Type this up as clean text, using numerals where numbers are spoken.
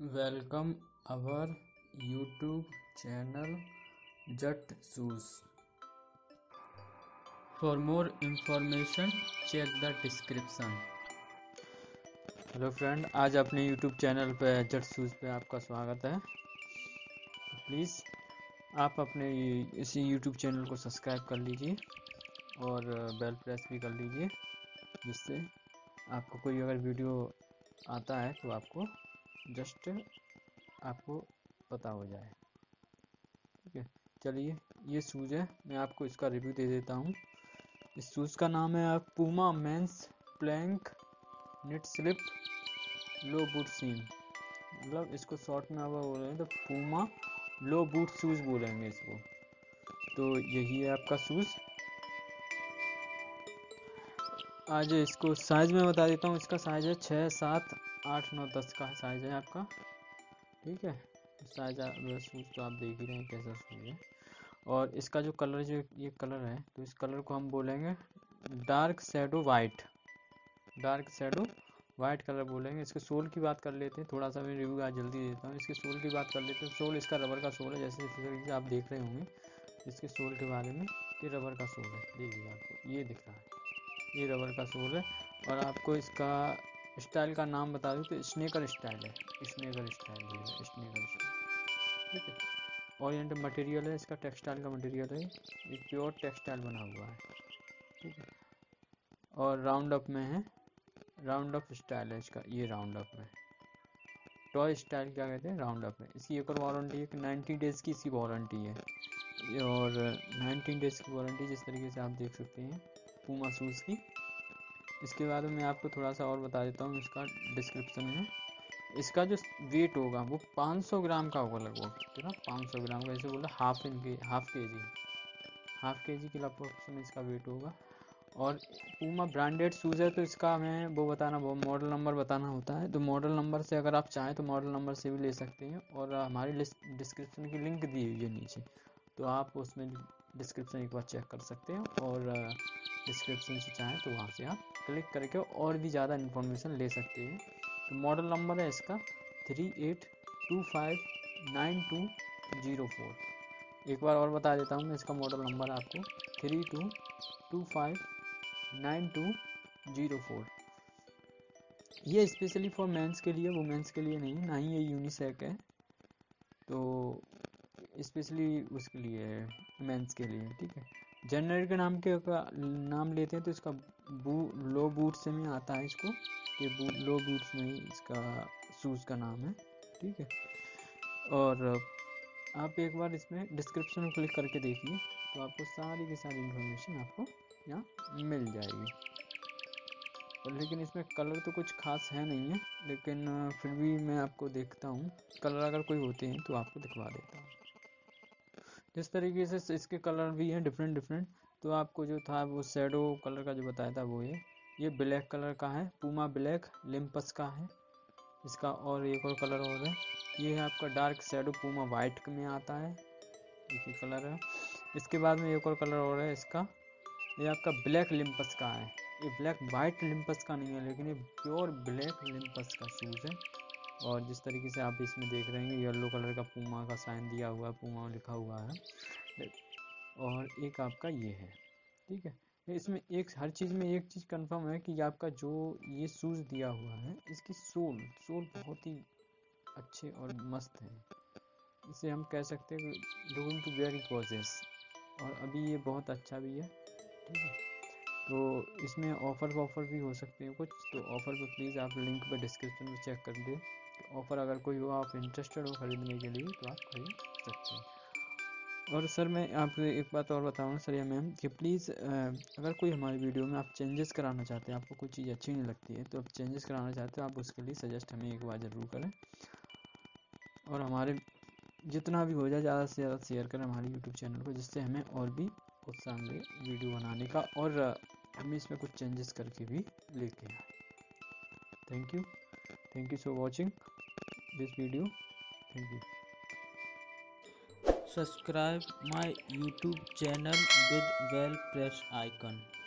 Welcome our YouTube channel Jatt shoes. For more information check the description. Hello friend, आज अपने YouTube channel पे जट shoes पे आपका स्वागत है। प्लीज़ आप अपने इसी यूट्यूब चैनल को सब्सक्राइब कर लीजिए और बेल प्रेस भी कर लीजिए, जिससे आपको कोई अगर वीडियो आता है तो आपको जस्ट आपको पता हो जाए। ठीक है, चलिए ये शूज़ है, मैं आपको इसका रिव्यू दे देता हूँ। इस शूज़ का नाम है Puma men's plank knit slip low boot seam, मतलब इसको शॉर्ट में आप बोल रहे हैं तो पूमा लो बूट शूज़ बोलेंगे इसको। तो यही है आपका शूज़। आज इसको साइज़ में बता देता हूँ। इसका साइज़ है 6, 7, 8, 9, 10 का साइज़ है आपका। ठीक है, साइज़ शूज़ तो आप देख ही रहे हैं कैसा शूज़ है। और इसका जो कलर, जो ये कलर है, तो इस कलर को हम बोलेंगे dark shadow white, dark shadow white colour बोलेंगे। इसके सोल की बात कर लेते हैं, थोड़ा सा मैं रिव्यू आज जल्दी देता हूँ। इसके सोल की बात कर लेते हैं। सोल इसका रबर का सोल है, जैसे तरीके आप देख रहे होंगे इसके सोल के बारे में कि रबर का सोल है। देखिए आपको ये दिख रहा है, ये रबर का सोल है। और आपको इसका स्टाइल का नाम बता दूँ तो स्नेकर स्टाइल है, स्नेकर स्टाइल है, स्नेकर स्टाइल। ठीक है, और ये मटेरियल है, इसका टेक्सटाइल का मटेरियल है, ये प्योर टेक्सटाइल बना हुआ है। ठीक है, और राउंड अप में है, राउंड अप स्टाइल है इसका, ये राउंड अप में टॉय स्टाइल क्या कहते हैं, राउंड अप में। इसकी एक और वारंटी है कि 90 डेज़ की इसकी वारंटी है, और 19 डेज़ की वारंटी, जिस तरीके से आप देख सकते हैं पूमा शूज़ की। इसके बारे में आपको थोड़ा सा और बता देता हूँ इसका डिस्क्रिप्शन में। इसका जो वेट होगा वो 500 ग्राम का होगा लगभग, ठीक है ना, 500 ग्राम का, जैसे बोला हाफ के जी के लगभग में इसका वेट होगा। और पूमा ब्रांडेड शूज़ है, तो इसका हमें वो बताना, वो मॉडल नंबर बताना होता है। तो मॉडल नंबर से अगर आप चाहें तो मॉडल नंबर से भी ले सकते हैं, और हमारी डिस्क्रिप्शन की लिंक दी हुई है नीचे, तो आप उसमें डिस्क्रिप्शन एक बार चेक कर सकते हैं, और डिस्क्रिप्शन से चाहें तो वहाँ से आप क्लिक करके और भी ज़्यादा इन्फॉर्मेशन ले सकते हैं। तो मॉडल नंबर है इसका 38259204। एक बार और बता देता हूँ मैं इसका मॉडल नंबर आपको 32259204। ये स्पेशली फॉर मेंस के लिए, वुमेंस के लिए नहीं, ना ही ये यूनिसेक है, तो स्पेशली उसके लिए, मेंस के लिए। ठीक है, जनरल के नाम के नाम लेते हैं तो इसका लो बूट्स में आता है, इसको ये लो बूट्स में ही इसका शूज़ का नाम है। ठीक है, और आप एक बार इसमें डिस्क्रिप्शन में क्लिक करके देखिए तो आपको सारी की सारी इन्फॉर्मेशन आपको यहाँ मिल जाएगी। और लेकिन इसमें कलर तो कुछ खास है नहीं है, लेकिन फिर भी मैं आपको देखता हूँ कलर, अगर कोई होते हैं तो आपको दिखवा देता हूँ। जिस तरीके से इसके कलर भी हैं डिफरेंट, तो आपको जो था वो शेडो कलर का जो बताया था वो है। ये ब्लैक कलर का है, पूमा ब्लैक लिम्पस का है इसका, और एक और कलर और है, ये है आपका डार्क शेडो पूमा वाइट में आता है, ये कलर है। इसके बाद में एक और कलर और है इसका, ये आपका ब्लैक लिम्पस का है। ये ब्लैक वाइट लिम्पस का नहीं है, लेकिन ये प्योर ब्लैक लिम्पस का शूज़ है। और जिस तरीके से आप इसमें देख रहे हैं येलो कलर का पूमा का साइन दिया हुआ है, पूमा लिखा हुआ है, और एक आपका ये है। ठीक है, इसमें एक हर चीज़ में एक चीज़ कंफर्म है कि आपका जो ये शूज़ दिया हुआ है, इसकी सोल बहुत ही अच्छे और मस्त है। इसे हम कह सकते हैं डोंट टू वेरी कॉजेस, और अभी ये बहुत अच्छा भी है। ठीक है, तो इसमें ऑफ़र भी हो सकते हैं कुछ, तो ऑफ़र पर प्लीज़ आप लिंक पर डिस्क्रिप्शन में चेक कर लें। ऑफ़र अगर कोई हो, आप इंटरेस्टेड हो ख़रीदने के लिए, तो आप खरीद सकते हैं। और सर, मैं आपको एक बात और बताऊँ सर या मैम, कि प्लीज़ अगर कोई हमारी वीडियो में आप चेंजेस कराना चाहते हैं, आपको कोई चीज़ अच्छी नहीं लगती है तो आप चेंजेस कराना चाहते हो, आप उसके लिए सजेस्ट हमें एक बार ज़रूर करें, और हमारे जितना भी हो जाए ज़्यादा से ज़्यादा शेयर करें हमारे यूट्यूब चैनल को, जिससे हमें और भी उत्साह मिले वीडियो बनाने का, और हम इसमें कुछ चेंजेस करके भी लेके आए। Thank you for watching this video. Thank you. Subscribe my YouTube channel with bell press icon.